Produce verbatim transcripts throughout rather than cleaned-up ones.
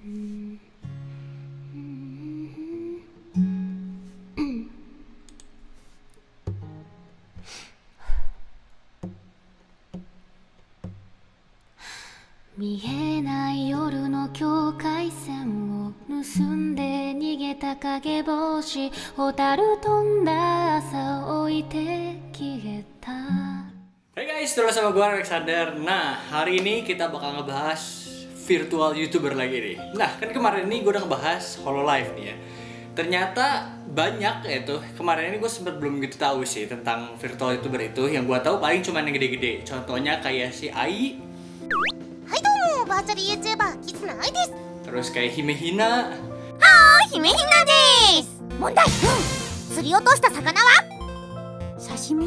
Hey guys, terus sama gue Alexander. Nah, hari ini kita bakal ngebahas virtual YouTuber lagi nih. Nah, kan kemarin ini gue udah ngebahas Hololive nih ya. Ternyata banyak ya tuh. Kemarin ini gue sempet belum gitu tahu sih tentang virtual YouTuber itu. Yang gue tahu paling cuma yang gede-gede. Contohnya kayak si Ai. Hai domo, Matsuri YouTuber Kizuna Ai desu. Terus kayak Himehina. Hai, Himehina desu. Mondai. Tsuri otoshita sakana wa? Sashimi.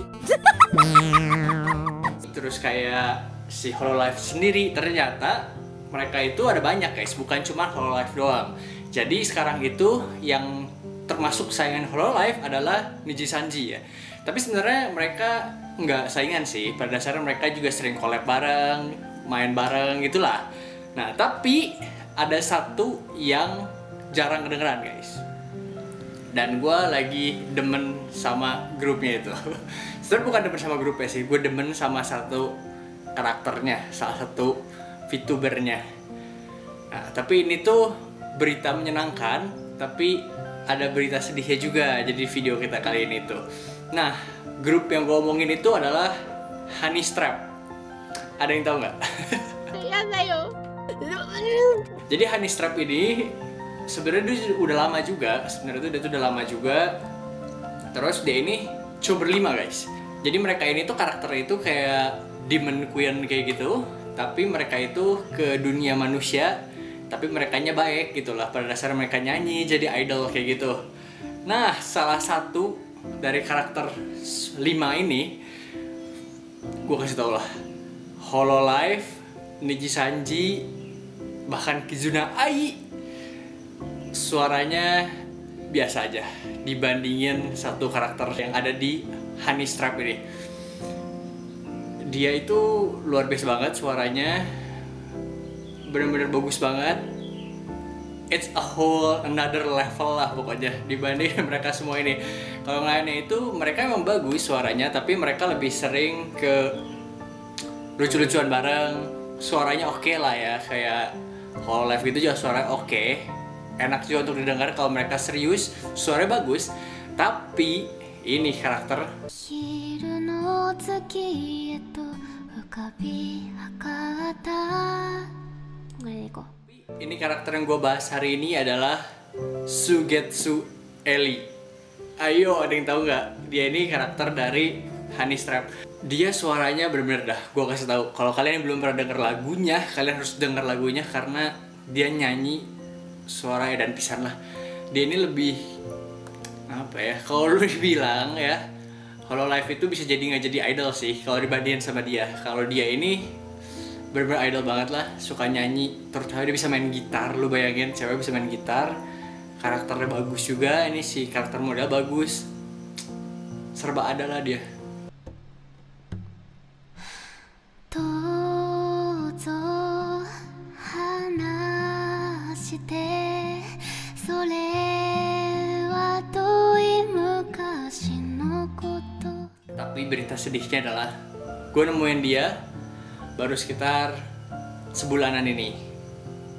Terus kayak si Hololive sendiri, ternyata mereka itu ada banyak guys, bukan cuma Hololive doang. Jadi sekarang itu yang termasuk saingan Hololive adalah Nijisanji ya. Tapi sebenarnya mereka nggak saingan sih, pada dasarnya mereka juga sering collab bareng, main bareng gitulah. Nah tapi ada satu yang jarang kedengeran guys. Dan gue lagi demen sama grupnya itu. Sebenernya bukan demen sama grupnya sih, gue demen sama satu karakternya, salah satu VTubernya. Nah, tapi ini tuh berita menyenangkan, tapi ada berita sedihnya juga jadi video kita kali ini tuh. Nah, grup yang gue omongin itu adalah Honeystrap. Ada yang tahu nggak? Jadi Honeystrap ini sebenarnya dia udah lama juga, sebenarnya dia tuh udah lama juga. Terus dia ini cuma berlima guys. Jadi mereka ini tuh karakternya itu kayak demon queen kayak gitu. Tapi mereka itu ke dunia manusia. Tapi merekanya baik gitulah. Pada dasarnya mereka nyanyi jadi idol kayak gitu. Nah salah satu dari karakter lima ini, gue kasih tau lah, Hololive, Nijisanji, bahkan Kizuna Ai. Suaranya biasa aja dibandingin satu karakter yang ada di Honeystrap ini. Dia itu luar biasa banget suaranya, bener-bener bagus banget. It's a whole another level lah pokoknya dibanding mereka semua ini. Kalau lainnya itu mereka emang bagus suaranya, tapi mereka lebih sering ke lucu-lucuan bareng. Suaranya oke okay lah ya, kayak Hololive gitu juga suaranya oke okay. Enak juga untuk didengar kalau mereka serius, suaranya bagus. Tapi ini karakter Ini karakter yang gue bahas hari ini adalah Sougetsu Eli. Ayo, ada yang tahu nggak? Dia ini karakter dari Honeystrap. Dia suaranya bener-bener dah, gue kasih tahu. Kalau kalian yang belum pernah denger lagunya, kalian harus denger lagunya karena dia nyanyi suaranya dan pisan lah. Dia ini lebih apa ya, kalau lu bilang ya Hololive itu bisa jadi nggak jadi idol sih kalau dibandingin sama dia. Kalau dia ini bener-bener idol banget lah, suka nyanyi, terutama dia bisa main gitar. Lu bayangin cewek bisa main gitar, karakternya bagus juga. Ini si karakter model bagus, serba ada lah dia. Tapi berita sedihnya adalah gue nemuin dia baru sekitar sebulanan ini,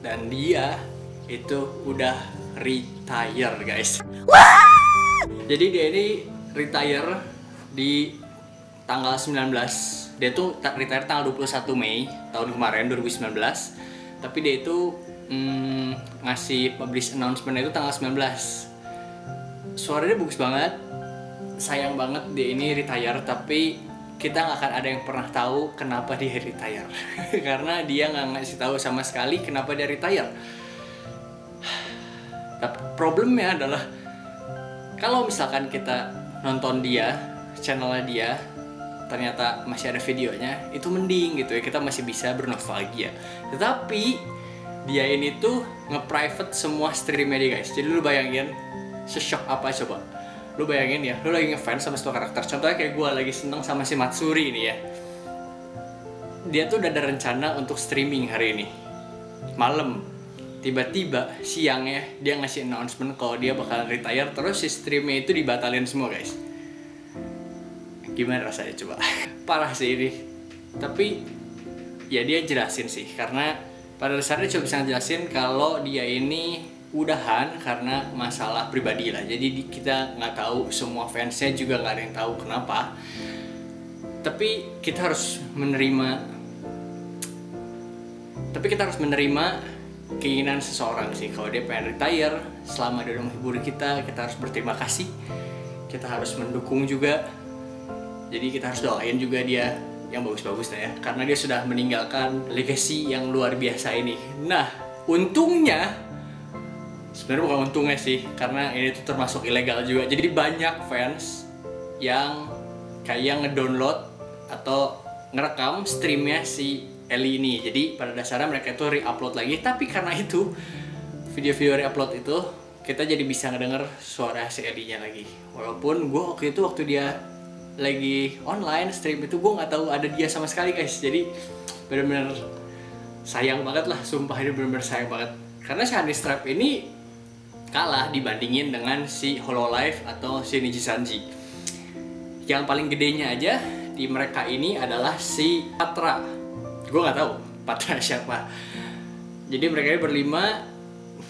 dan dia itu udah retire guys. Jadi dia ini retire di tanggal sembilan belas. Dia tuh retire tanggal dua puluh satu Mei tahun kemarin dua ribu sembilan belas. Tapi dia itu Hmm, ngasih publish announcement itu tanggal sembilan belas. Suaranya bagus banget. Sayang banget dia ini retire, tapi kita nggak akan ada yang pernah tahu kenapa dia retire. Karena dia nggak ngasih tahu sama sekali kenapa dia retire. Tapi problemnya adalah kalau misalkan kita nonton dia, channelnya dia, ternyata masih ada videonya, itu mending gitu ya, kita masih bisa bernostalgia. Tetapi dia ini tuh nge-private semua streamnya dia guys. Jadi lu bayangin se-shock apa coba. Lu bayangin ya, lu lagi ngefans sama satu karakter. Contohnya kayak gue lagi seneng sama si Matsuri ini ya. Dia tuh udah ada rencana untuk streaming hari ini malam. tiba-tiba siangnya dia ngasih announcement kalau dia bakalan retire, terus si streamnya itu dibatalin semua, guys. Gimana rasanya coba? Parah sih ini. Tapi ya dia jelasin sih, karena pada dasarnya cuma bisa jelasin kalau dia ini udahan karena masalah pribadi lah. Jadi kita nggak tahu, semua fansnya juga nggak ada yang tahu kenapa. Tapi kita harus menerima Tapi kita harus menerima keinginan seseorang sih. Kalau dia pengen retire, selama dia udah menghibur kita, kita harus berterima kasih. Kita harus mendukung juga. Jadi kita harus doain juga dia yang bagus-bagus lah ya, karena dia sudah meninggalkan legacy yang luar biasa ini. Nah, untungnya sebenarnya bukan untungnya sih, karena ini tuh termasuk ilegal juga. Jadi banyak fans yang kayak ngedownload atau ngerekam streamnya si Eli ini. Jadi pada dasarnya mereka itu re-upload lagi, tapi karena itu video-video re-upload itu kita jadi bisa ngedenger suara si Eli-nya lagi. Walaupun gue waktu itu waktu dia lagi online stream itu gue nggak tahu ada dia sama sekali, guys. Jadi benar-benar sayang banget lah, sumpah ini benar-benar sayang banget. Karena si Honeystrap ini kalah dibandingin dengan si Hololive atau si Nijisanji. Yang paling gedenya aja di mereka ini adalah si Patra. Gue nggak tahu Patra siapa. Jadi mereka ini berlima,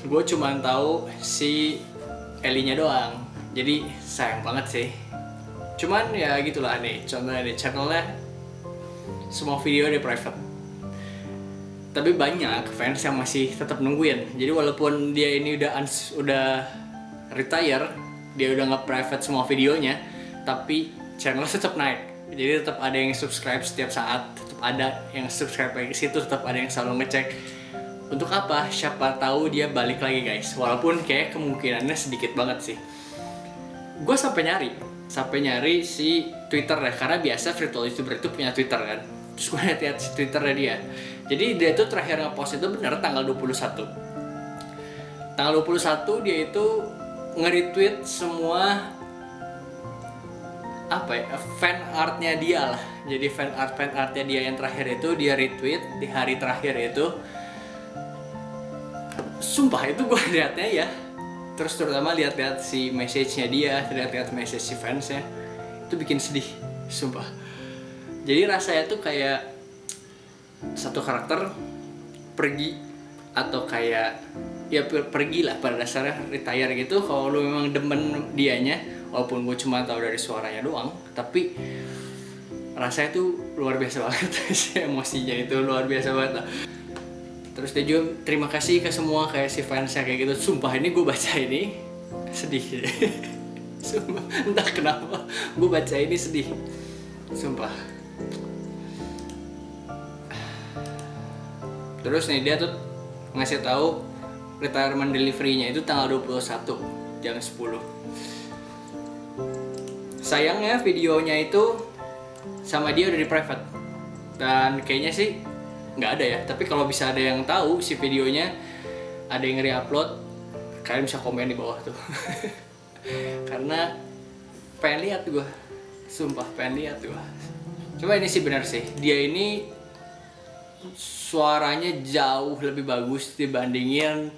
gue cuma tahu si Elinya doang. Jadi sayang banget sih. Cuman ya gitulah nih, contohnya nih channelnya semua video di private. Tapi banyak fans yang masih tetap nungguin. Jadi walaupun dia ini udah udah retire, dia udah nge-private semua videonya, tapi channel tetap naik. Jadi tetap ada yang subscribe setiap saat, tetap ada yang subscribe ke situ, tetap ada yang selalu ngecek. Untuk apa? Siapa tahu dia balik lagi, guys. Walaupun kayak kemungkinannya sedikit banget sih. Gue sampai nyari. Sampai nyari si Twitter deh, karena biasa virtual youtuber itu punya Twitter kan. Terus gue lihat si Twitternya dia. Jadi dia tuh terakhir ngepost itu bener tanggal dua puluh satu. Tanggal dua puluh satu dia itu nge-retweet semua apa ya, fan artnya dia lah. Jadi fan art fan artnya dia yang terakhir itu dia retweet di hari terakhir itu. Sumpah itu gue liatnya ya. Terus terutama lihat-lihat si message-nya dia, lihat-lihat message si fansnya, itu bikin sedih, sumpah. Jadi rasanya tuh kayak satu karakter pergi, atau kayak ya pergi lah pada dasarnya, retire gitu. Kalau lu memang demen dianya, walaupun gue cuma tahu dari suaranya doang, tapi rasanya tuh luar biasa banget. Emosinya itu luar biasa banget. Terus dia juga terima kasih ke semua kayak si fansnya kayak gitu. Sumpah ini gue baca ini sedih. Sumpah entah kenapa gue baca ini sedih. Sumpah. Terus nih dia tuh ngasih tahu retirement delivery-nya itu tanggal dua puluh satu jam sepuluh. Sayangnya videonya itu sama dia udah di private. Dan kayaknya sih nggak ada ya, tapi kalau bisa ada yang tahu si videonya, ada yang re-upload, kalian bisa komen di bawah tuh. Karena pengen lihat gue, sumpah pengen lihat gue. Coba ini sih benar sih, dia ini suaranya jauh lebih bagus dibandingin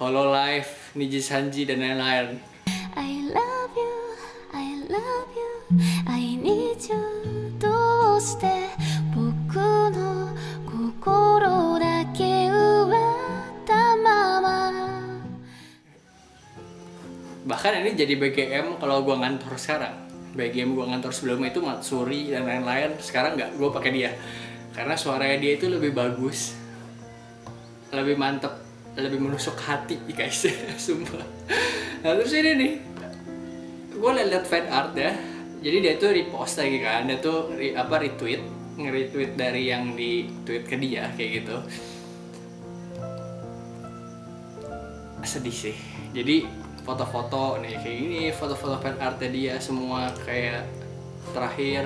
Hololive, Nijisanji dan lain-lain. I love you, I love you, I need you to stay. Bahkan ini jadi B G M kalau gue ngantor sekarang. B G M gue ngantor sebelumnya itu Matsuri dan lain-lain. Sekarang nggak, gue pakai dia karena suaranya dia itu lebih bagus, lebih mantep, lebih menusuk hati, guys. Sumpah. Nah terus ini nih, gue liat-liat fan art ya. Jadi dia tuh repost lagi kan, dia tuh re, apa retweet, nge-retweet dari yang di tweet ke dia kayak gitu. Sedih sih. Jadi foto-foto nih kayak gini, foto-foto fan artnya dia semua kayak terakhir.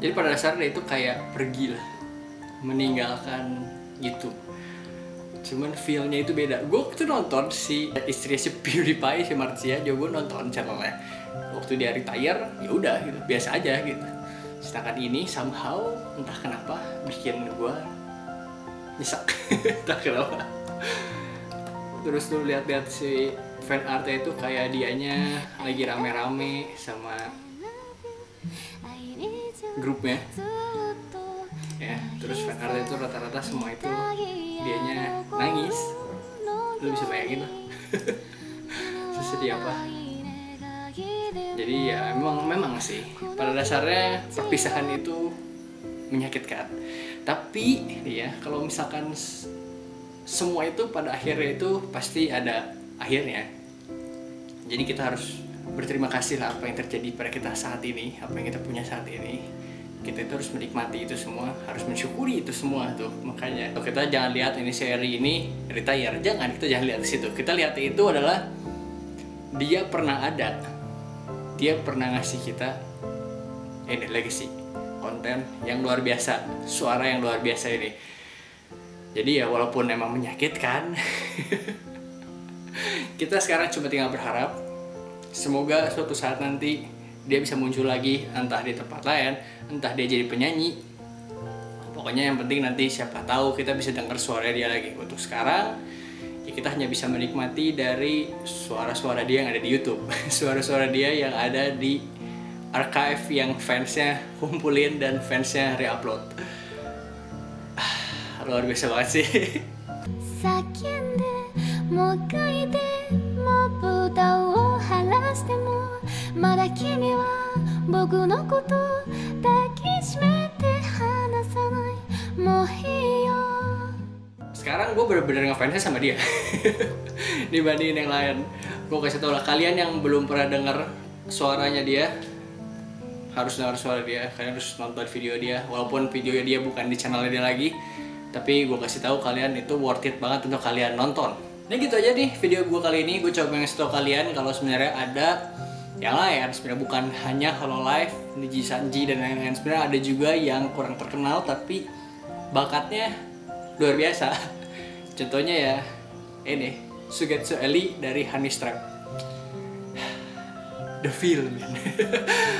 Jadi pada dasarnya itu kayak pergi lah, meninggalkan gitu. Cuman feel-nya itu beda. Gue waktu nonton si istrinya si PewDiePie, si Marcia, juga gue nonton channelnya. Waktu dia retire, ya udah gitu, biasa aja gitu. Sedangkan ini somehow entah kenapa bikin gue nyesek. Entah kenapa. Terus lu lihat-lihat si fan artnya itu kayak dianya lagi rame-rame sama grupnya. Ya, terus fan artnya itu rata-rata semua itu dianya nangis. Lu bisa bayangin lah sesedih apa. Jadi ya memang, memang sih pada dasarnya perpisahan itu menyakitkan. Tapi ya kalau misalkan semua itu pada akhirnya itu pasti ada akhirnya. Jadi kita harus berterima kasih lah apa yang terjadi pada kita saat ini, apa yang kita punya saat ini. Kita itu harus menikmati itu semua, harus mensyukuri itu semua tuh. Makanya kita jangan lihat ini seri ini retire, jangan, kita jangan lihat di situ. Kita lihat itu adalah dia pernah ada, dia pernah ngasih kita ini legacy, konten yang luar biasa, suara yang luar biasa ini. Jadi ya walaupun emang menyakitkan, kita sekarang cuma tinggal berharap semoga suatu saat nanti dia bisa muncul lagi, entah di tempat lain, entah dia jadi penyanyi. Pokoknya yang penting nanti siapa tahu kita bisa dengar suara dia lagi. Untuk sekarang ya kita hanya bisa menikmati dari suara-suara dia yang ada di YouTube, suara-suara dia yang ada di archive yang fansnya kumpulin dan fansnya reupload. Luar biasa banget sih. Sekarang gue bener-bener ngefansnya sama dia dibandingin yang lain. Gue kasih tau lah, kalian yang belum pernah denger suaranya dia harus denger suara dia, kalian harus nonton video dia. Walaupun videonya dia bukan di channelnya dia lagi, tapi gue kasih tahu kalian itu worth it banget untuk kalian nonton. Nah gitu aja nih video gue kali ini. Gue coba ngasih tau kalian kalau sebenarnya ada yang lain, sebenarnya bukan hanya Hololive, Nijisanji dan lain-lain. Sebenarnya ada juga yang kurang terkenal tapi bakatnya luar biasa. Contohnya ya ini Sougetsu Eli dari Honeystrap. The film.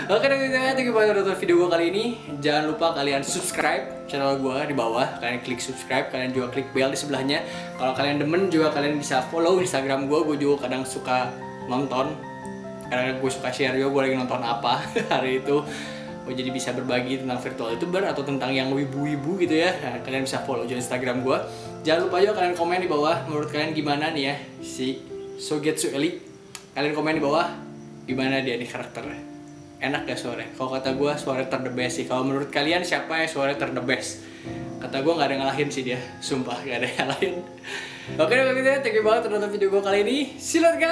Oke, thank you banget nonton video gue kali ini. Jangan lupa kalian subscribe channel gue di bawah. Kalian klik subscribe, kalian juga klik bell di sebelahnya. Kalau kalian demen juga kalian bisa follow Instagram gue. Gue juga kadang suka nonton, kadang gue suka share juga gue lagi nonton apa hari itu. Gue jadi bisa berbagi tentang virtual youtuber atau tentang yang wibu-wibu gitu ya. Nah, kalian bisa follow juga Instagram gue. Jangan lupa juga kalian komen di bawah menurut kalian gimana nih ya si Sougetsu Eli. Kalian komen di bawah gimana dia nih karakternya, enak gak suaranya? Kalau kata gue suara ter the best sih. Kalau menurut kalian siapa yang suara ter the best? Kata gue gak ada ngalahin sih dia, sumpah gak ada yang ngalahin. Oke deh, gitu ya, thank you banget nonton video gue kali ini. See you later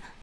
guys.